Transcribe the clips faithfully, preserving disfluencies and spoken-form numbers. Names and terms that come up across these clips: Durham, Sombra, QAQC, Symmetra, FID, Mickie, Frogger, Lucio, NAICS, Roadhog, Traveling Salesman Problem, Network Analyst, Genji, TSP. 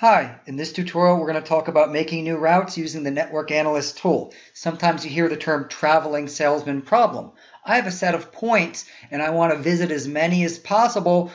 Hi, in this tutorial we're going to talk about making new routes using the Network Analyst tool. Sometimes you hear the term traveling salesman problem. I have a set of points and I want to visit as many as possible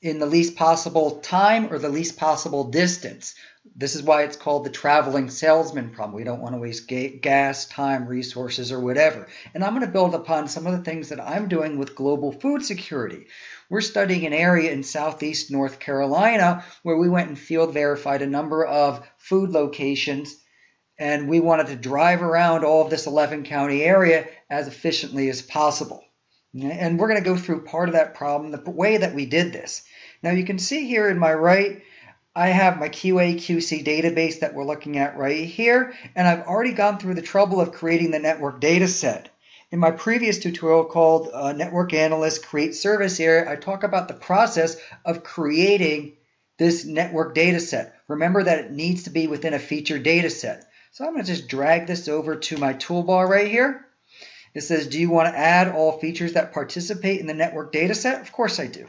in the least possible time or the least possible distance. This is why it's called the traveling salesman problem. We don't want to waste gas, time, resources, or whatever. And I'm going to build upon some of the things that I'm doing with global food security. We're studying an area in southeast North Carolina where we went and field verified a number of food locations, and we wanted to drive around all of this eleven county area as efficiently as possible. And we're going to go through part of that problem, the way that we did this. Now you can see here in my right, I have my Q A Q C database that we're looking at right here, and I've already gone through the trouble of creating the network data set. In my previous tutorial called uh, Network Analyst Create Service Area, I talk about the process of creating this network data set. Remember that it needs to be within a feature data set. So I'm going to just drag this over to my toolbar right here. It says, do you want to add all features that participate in the network data set? Of course I do.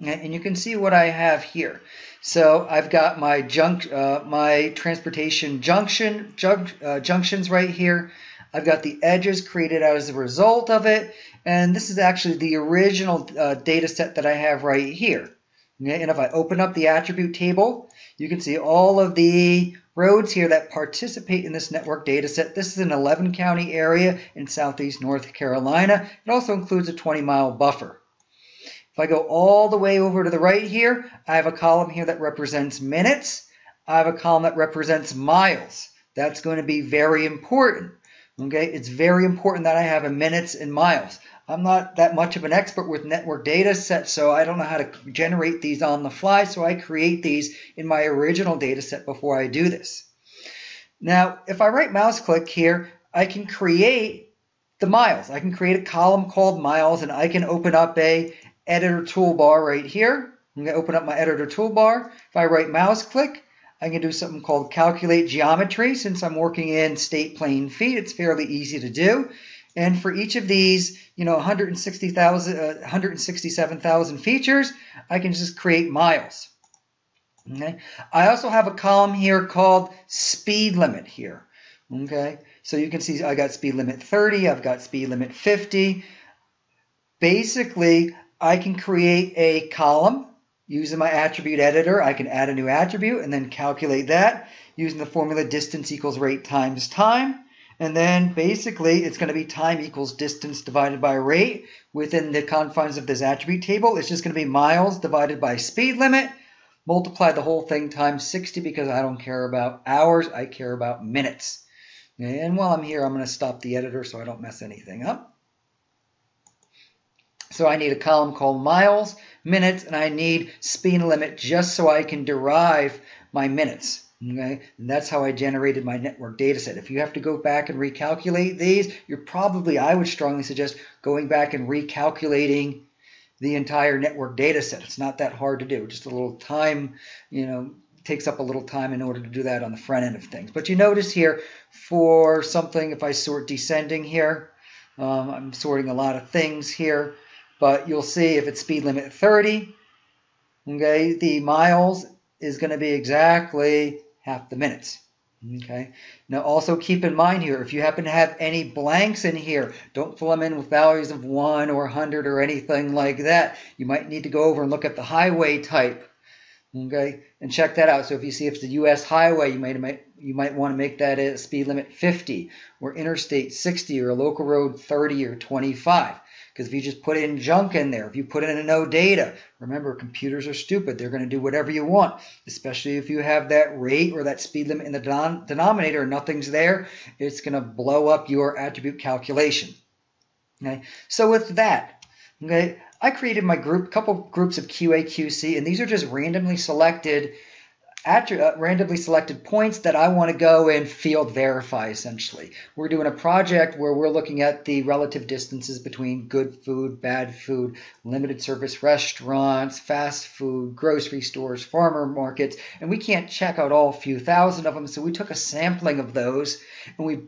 And you can see what I have here. So I've got my junk, uh, my transportation junction jun uh, junctions right here. I've got the edges created as a result of it. And this is actually the original uh, data set that I have right here. And if I open up the attribute table, you can see all of the roads here that participate in this network data set. This is an eleven county area in southeast North Carolina. It also includes a twenty mile buffer. If I go all the way over to the right here, I have a column here that represents minutes. I have a column that represents miles. That's going to be very important. Okay, it's very important that I have a minutes and miles. I'm not that much of an expert with network data sets, so I don't know how to generate these on the fly, so I create these in my original data set before I do this. Now, if I right mouse click here, I can create the miles. I can create a column called miles, and I can open up a editor toolbar right here. I'm going to open up my editor toolbar. If I right mouse click, I can do something called calculate geometry. Since I'm working in state plane feet, it's fairly easy to do. And for each of these, you know, one hundred sixty thousand, uh, one hundred sixty-seven thousand features, I can just create miles. Okay. I also have a column here called speed limit here. Okay. So you can see I got speed limit thirty. I've got speed limit fifty. Basically, I can create a column using my attribute editor. I can add a new attribute and then calculate that using the formula distance equals rate times time. And then basically it's going to be time equals distance divided by rate within the confines of this attribute table. It's just going to be miles divided by speed limit. Multiply the whole thing times sixty because I don't care about hours. I care about minutes. And while I'm here, I'm going to stop the editor so I don't mess anything up. So I need a column called miles, minutes, and I need speed limit just so I can derive my minutes. Okay, and that's how I generated my network data set. If you have to go back and recalculate these, you're probably, I would strongly suggest going back and recalculating the entire network data set. It's not that hard to do. Just a little time, you know, takes up a little time in order to do that on the front end of things. But you notice here for something, if I sort descending here, um, I'm sorting a lot of things here. But you'll see if it's speed limit thirty, okay, the miles is going to be exactly half the minutes. Okay. Now also keep in mind here, if you happen to have any blanks in here, don't fill them in with values of one or one hundred or anything like that. You might need to go over and look at the highway type, okay, and check that out. So if you see if it's a U S highway, you might, you might want to make that a speed limit fifty or interstate sixty or a local road thirty or twenty-five. Because if you just put in junk in there, if you put in a no data, remember computers are stupid. They're going to do whatever you want, especially if you have that rate or that speed limit in the denom denominator and nothing's there. It's going to blow up your attribute calculation. Okay. So with that, okay, I created my group, couple groups of Q A Q C, and these are just randomly selected At, uh, randomly selected points that I want to go and field verify essentially. We're doing a project where we're looking at the relative distances between good food, bad food, limited service restaurants, fast food, grocery stores, farmer markets, and we can't check out all few thousand of them, so we took a sampling of those and we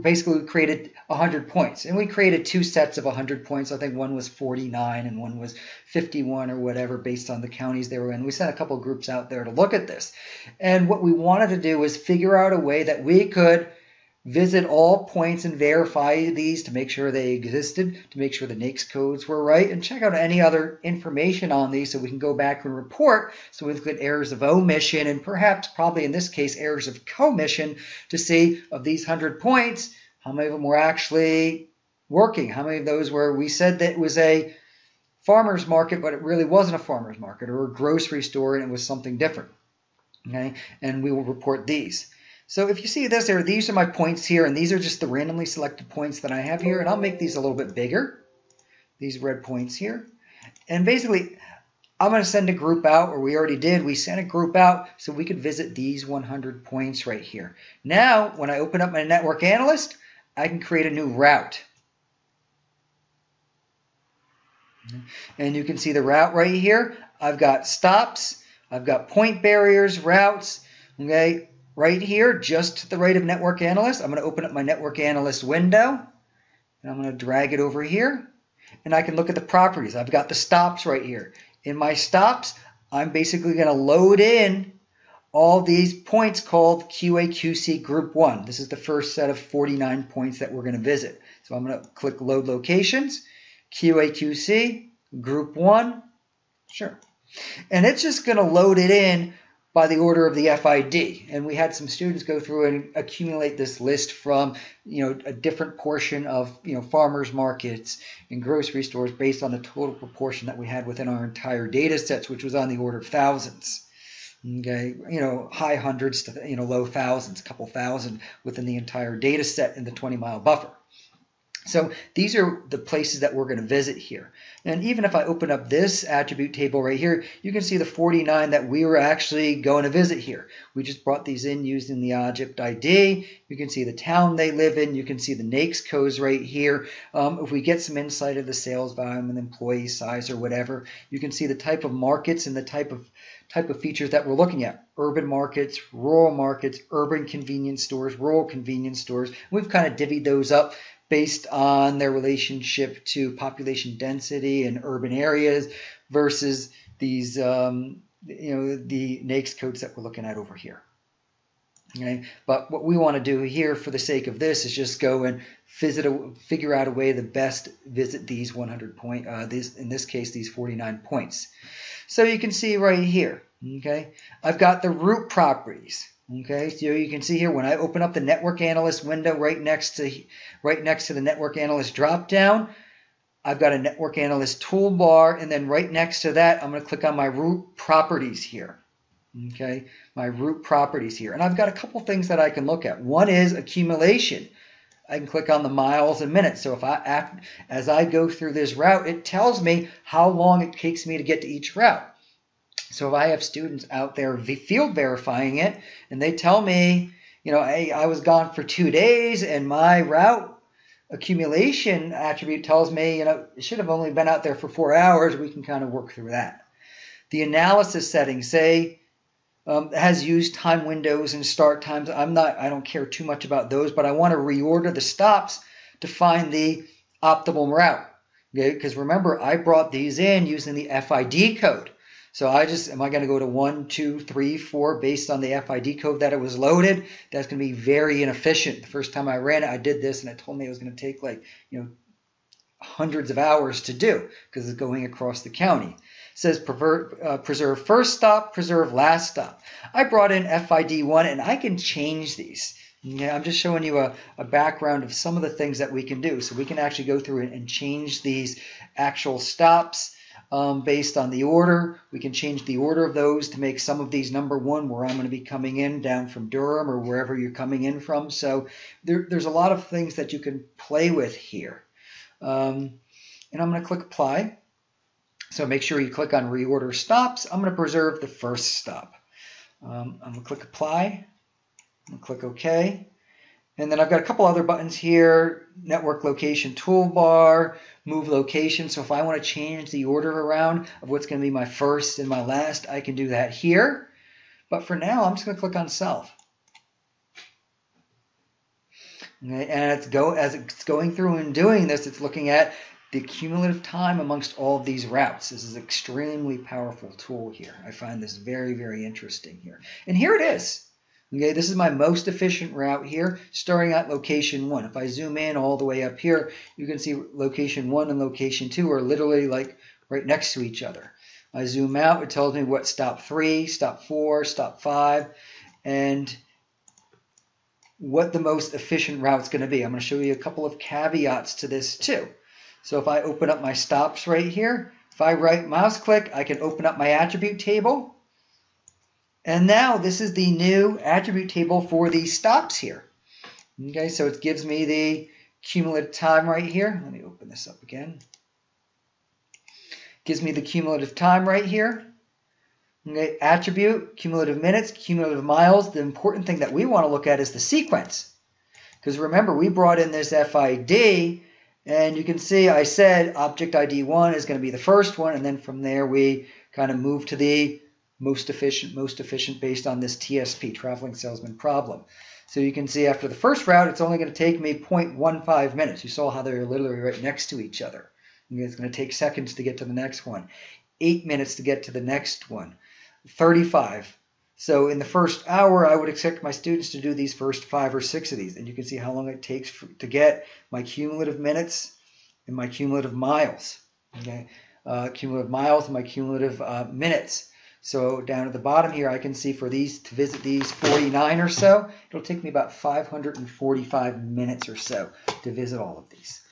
basically we created one hundred points, and we created two sets of one hundred points. I think one was forty-nine and one was fifty-one or whatever, based on the counties they were in. We sent a couple groups out there to look at this, and what we wanted to do was figure out a way that we could visit all points and verify these to make sure they existed, to make sure the NAICS codes were right, and check out any other information on these so we can go back and report. So we look at errors of omission and perhaps probably in this case errors of commission to see of these one hundred points, how many of them were actually working, how many of those were we said that it was a farmer's market, but it really wasn't a farmer's market, or a grocery store and it was something different. Okay, and we will report these. So if you see this there, these are my points here, and these are just the randomly selected points that I have here, and I'll make these a little bit bigger, these red points here. And basically, I'm going to send a group out, or we already did, we sent a group out so we could visit these one hundred points right here. Now, when I open up my Network Analyst, I can create a new route. And you can see the route right here. I've got stops, I've got point barriers, routes, okay? Right here, just to the right of Network Analyst, I'm going to open up my Network Analyst window, and I'm going to drag it over here, and I can look at the properties. I've got the stops right here. In my stops, I'm basically going to load in all these points called Q A Q C Group one. This is the first set of forty-nine points that we're going to visit. So I'm going to click Load Locations, Q A Q C Group one, sure, and it's just going to load it in by the order of the F I D, and we had some students go through and accumulate this list from, you know, a different portion of, you know, farmers markets and grocery stores based on the total proportion that we had within our entire data sets, which was on the order of thousands, okay, you know, high hundreds to, you know, low thousands, a couple thousand within the entire data set in the twenty mile buffer. So these are the places that we're going to visit here. And even if I open up this attribute table right here, you can see the forty-nine that we were actually going to visit here. We just brought these in using the object I D. You can see the town they live in. You can see the NAICS codes right here. Um, if we get some insight of the sales volume and employee size or whatever, you can see the type of markets and the type of type of features that we're looking at. Urban markets, rural markets, urban convenience stores, rural convenience stores. We've kind of divvied those up based on their relationship to population density and urban areas versus these, um, you know, the NAICS codes that we're looking at over here. Okay, but what we want to do here for the sake of this is just go and visit a, figure out a way to best visit these one hundred point, uh, these, in this case, these forty-nine points. So you can see right here, okay, I've got the route properties. Okay, so you can see here when I open up the Network Analyst window right next to right next to the Network Analyst drop down, I've got a Network Analyst toolbar, and then right next to that I'm going to click on my route properties here. Okay, my route properties here, and I've got a couple things that I can look at. One is accumulation. I can click on the miles and minutes. So if I as I go through this route, it tells me how long it takes me to get to each route. So if I have students out there field verifying it, and they tell me, you know, hey, I was gone for two days, and my route accumulation attribute tells me, you know, it should have only been out there for four hours. We can kind of work through that. The analysis setting, say, um, has used time windows and start times. I'm not, I don't care too much about those, but I want to reorder the stops to find the optimal route. Okay? Because remember, I brought these in using the F I D code. So I just, am I going to go to one, two, three, four based on the F I D code that it was loaded? That's going to be very inefficient. The first time I ran it, I did this, and it told me it was going to take like, you know, hundreds of hours to do because it's going across the county. It says preserve, uh, preserve first stop, preserve last stop. I brought in F I D one, and I can change these. Yeah, I'm just showing you a, a background of some of the things that we can do. So we can actually go through and, and change these actual stops. Um, based on the order, we can change the order of those to make some of these number one where I'm going to be coming in down from Durham or wherever you're coming in from. So there, there's a lot of things that you can play with here. Um, and I'm going to click apply. So make sure you click on reorder stops. I'm going to preserve the first stop. Um, I'm going to click apply. I'm going to click OK. And then I've got a couple other buttons here, network location toolbar, move location. So if I want to change the order around of what's going to be my first and my last, I can do that here. But for now, I'm just going to click on self. Right? And it's go as it's going through and doing this, it's looking at the cumulative time amongst all of these routes. This is an extremely powerful tool here. I find this very, very interesting here. And here it is. Okay, this is my most efficient route here, starting at location one. If I zoom in all the way up here, you can see location one and location two are literally like right next to each other. I zoom out, it tells me what stop three, stop four, stop five, and what the most efficient route is going to be. I'm going to show you a couple of caveats to this too. So if I open up my stops right here, if I right mouse click, I can open up my attribute table. And now this is the new attribute table for these stops here. Okay, so it gives me the cumulative time right here. Let me open this up again. Gives me the cumulative time right here. Okay, attribute, cumulative minutes, cumulative miles. The important thing that we want to look at is the sequence. Because remember, we brought in this F I D, and you can see I said object I D one is going to be the first one, and then from there we kind of move to the most efficient, most efficient based on this T S P, traveling salesman problem. So you can see after the first route, it's only going to take me zero point one five minutes. You saw how they're literally right next to each other. It's going to take seconds to get to the next one, eight minutes to get to the next one, thirty-five. So in the first hour, I would expect my students to do these first five or six of these. And you can see how long it takes for, to get my cumulative minutes and my cumulative miles. Okay, uh, cumulative miles and my cumulative uh, minutes. So down at the bottom here, I can see for these to visit these forty-nine or so, it'll take me about five hundred forty-five minutes or so to visit all of these.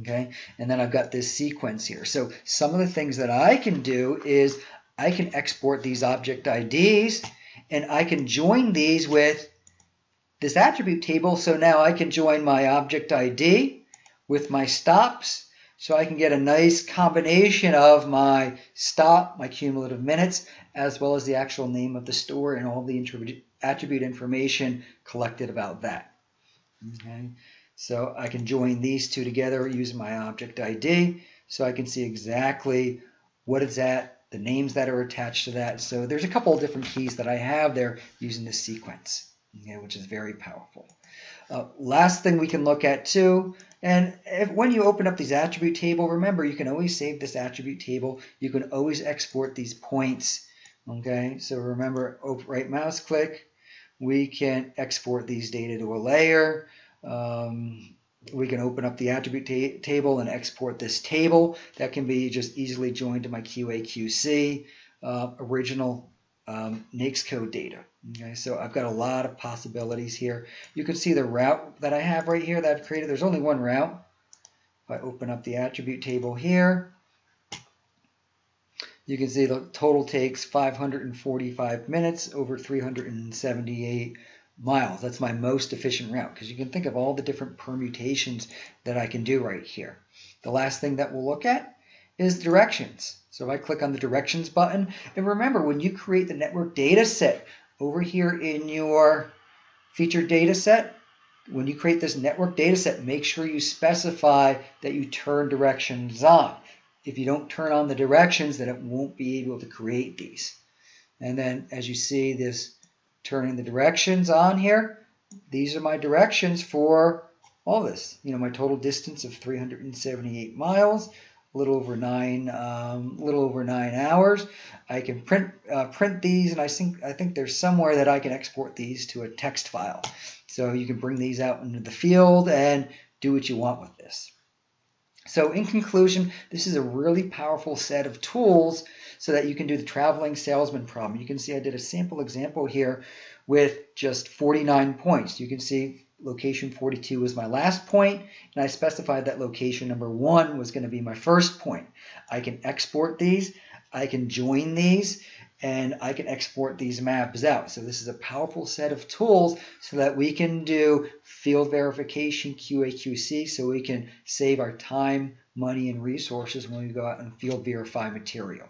Okay, and then I've got this sequence here. So some of the things that I can do is I can export these object I Ds, and I can join these with this attribute table. So now I can join my object I D with my stops, so I can get a nice combination of my stop, my cumulative minutes, as well as the actual name of the store and all the attribute information collected about that. Okay. So I can join these two together using my object I D, so I can see exactly what it's at, the names that are attached to that. So there's a couple of different keys that I have there using this sequence, okay, which is very powerful. Uh, last thing we can look at too, and if, when you open up these attribute table, remember you can always save this attribute table. You can always export these points. Okay, so remember, right mouse click, we can export these data to a layer. Um, we can open up the attribute ta table and export this table that can be just easily joined to my Q A Q C uh, original um, NAICS code data. Okay, so I've got a lot of possibilities here. You can see the route that I have right here that I've created. There's only one route. If I open up the attribute table here, you can see the total takes five hundred forty-five minutes over three hundred seventy-eight miles. That's my most efficient route, because you can think of all the different permutations that I can do right here. The last thing that we'll look at is directions. So if I click on the directions button, and remember, when you create the network data set over here in your featured data set, when you create this network data set, make sure you specify that you turn directions on. If you don't turn on the directions, then it won't be able to create these. And then as you see this turning the directions on here, these are my directions for all this. You know, my total distance of three hundred seventy-eight miles, a little over nine, um, little over nine hours. I can print uh, print these, and I think I think there's somewhere that I can export these to a text file. So you can bring these out into the field and do what you want with this. So in conclusion, this is a really powerful set of tools so that you can do the traveling salesman problem. You can see I did a sample example here with just forty-nine points. You can see location forty-two was my last point, and I specified that location number one was going to be my first point. I can export these, I can join these, and I can export these maps out. So this is a powerful set of tools so that we can do field verification, Q A Q C, so we can save our time, money, and resources when we go out and field verify material.